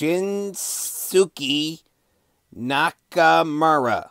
Shinsuke Nakamura.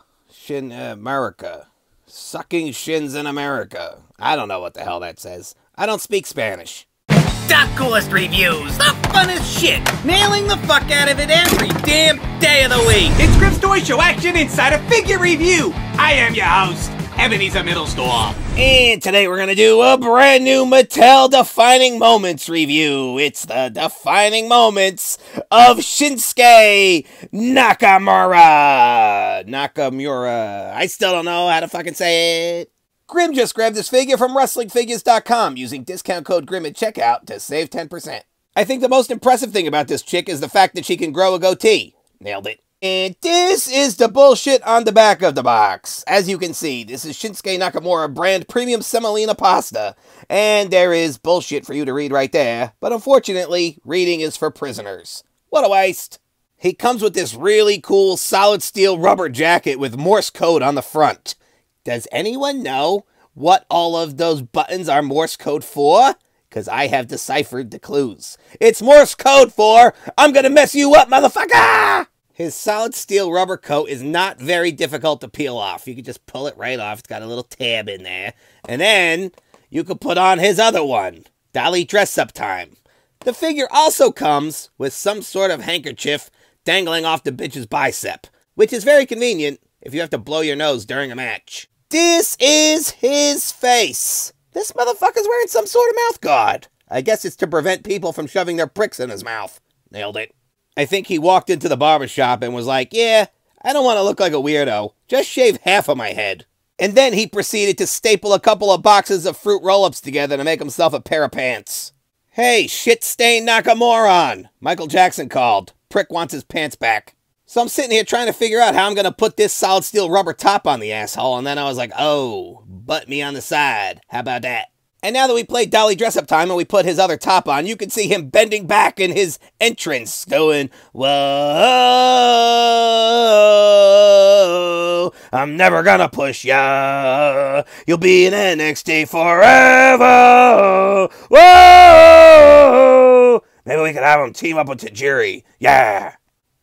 America. Sucking shins in America. I don't know what the hell that says. I don't speak Spanish. The coolest reviews, the funnest shit, nailing the fuck out of it every damn day of the week. It's Grim's Toy Show action inside a figure review. I am your host, Ebenezer Mittelsdorf. And today we're gonna do a brand new Mattel Defining Moments review. It's the defining moments of Shinsuke Nakamura. Nakamura. I still don't know how to fucking say it. Grim just grabbed this figure from wrestlingfigures.com using discount code GRIM at checkout to save 10%. I think the most impressive thing about this chick is the fact that she can grow a goatee. Nailed it. And this is the bullshit on the back of the box. As you can see, this is Shinsuke Nakamura brand premium semolina pasta. And there is bullshit for you to read right there. But unfortunately, reading is for prisoners. What a waste. He comes with this really cool solid steel rubber jacket with Morse code on the front. Does anyone know what all of those buttons are Morse code for? Because I have deciphered the clues. It's Morse code for, I'm going to mess you up, motherfucker! His solid steel rubber coat is not very difficult to peel off. You can just pull it right off. It's got a little tab in there. And then you can put on his other one, Dolly dress-up time. The figure also comes with some sort of handkerchief dangling off the bitch's bicep, which is very convenient if you have to blow your nose during a match. This is his face. This motherfucker's wearing some sort of mouth guard. I guess it's to prevent people from shoving their pricks in his mouth. Nailed it. I think he walked into the barbershop and was like, yeah, I don't want to look like a weirdo. Just shave half of my head. And then he proceeded to staple a couple of boxes of fruit roll-ups together to make himself a pair of pants. Hey, shit-stained Nakamoron. Michael Jackson called. Prick wants his pants back. So I'm sitting here trying to figure out how I'm going to put this solid steel rubber top on the asshole, and then I was like, oh, butt me on the side. How about that? And now that we played Dolly dress-up time and we put his other top on, you can see him bending back in his entrance, going, whoa, I'm never going to push ya. You'll be in NXT forever. Whoa. Maybe we could have him team up with Tajiri. Yeah.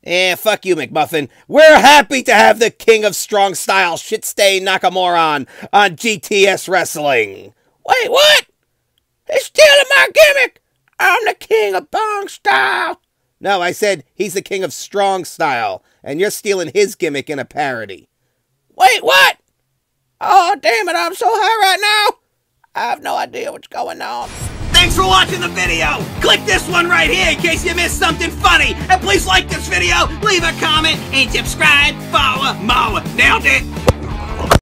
Eh, fuck you, McMuffin. We're happy to have the king of strong style, shit-stained Nakamura, on GTS Wrestling. Wait, what? He's stealing my gimmick. I'm the king of bong style. No, I said he's the king of strong style, and you're stealing his gimmick in a parody. Wait, what? Oh, damn it, I'm so high right now. I have no idea what's going on. Thanks for watching the video! Click this one right here in case you missed something funny! And please like this video, leave a comment, and subscribe for more! Nailed it!